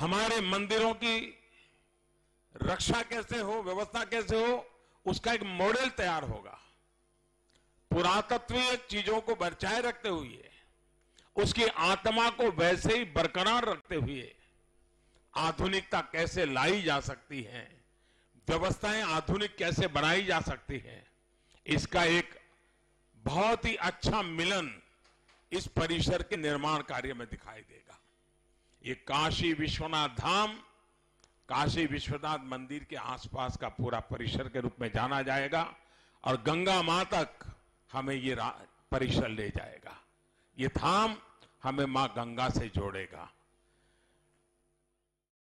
हमारे मंदिरों की रक्षा कैसे हो, व्यवस्था कैसे हो, उसका एक मॉडल तैयार होगा। पुरातत्वीय चीजों को बचाए रखते हुए, उसकी आत्मा को वैसे ही बरकरार रखते हुए आधुनिकता कैसे लाई जा सकती है, व्यवस्थाएं आधुनिक कैसे बनाई जा सकती है, इसका एक बहुत ही अच्छा मिलन इस परिसर के निर्माण कार्य में दिखाई देगा। ये काशी विश्वनाथ धाम, काशी विश्वनाथ मंदिर के आसपास का पूरा परिसर के रूप में जाना जाएगा और गंगा मां तक हमें ये परिसर ले जाएगा। ये धाम हमें मां गंगा से जोड़ेगा।